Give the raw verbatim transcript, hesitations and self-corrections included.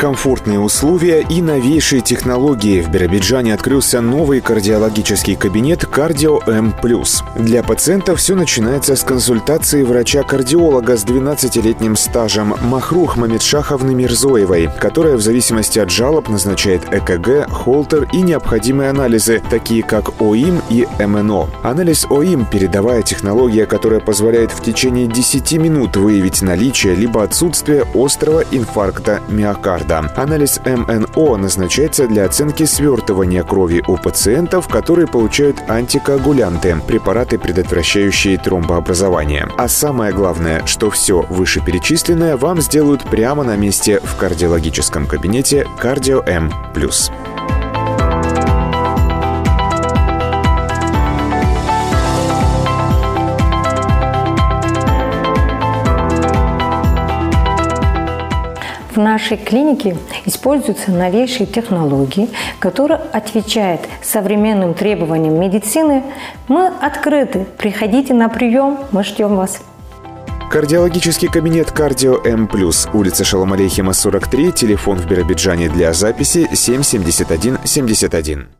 Комфортные условия и новейшие технологии. В Биробиджане открылся новый кардиологический кабинет «Кардио М+». Для пациентов все начинается с консультации врача-кардиолога с двенадцатилетним стажем Махрух Мамедшаховны Мирзоевой, которая в зависимости от жалоб назначает ЭКГ, холтер и необходимые анализы, такие как ОИМ и МНО. Анализ ОИМ – передовая технология, которая позволяет в течение десяти минут выявить наличие либо отсутствие острого инфаркта миокарда. Анализ МНО назначается для оценки свертывания крови у пациентов, которые получают антикоагулянты, препараты, предотвращающие тромбообразование. А самое главное, что все вышеперечисленное вам сделают прямо на месте в кардиологическом кабинете «Кардио М+». В нашей клинике используются новейшие технологии, которые отвечают современным требованиям медицины. Мы открыты. Приходите на прием. Мы ждем вас. Кардиологический кабинет «Кардио М+», улица Шаломарейхима, сорок три, телефон в Биробиджане для записи семь семьдесят один семьдесят один.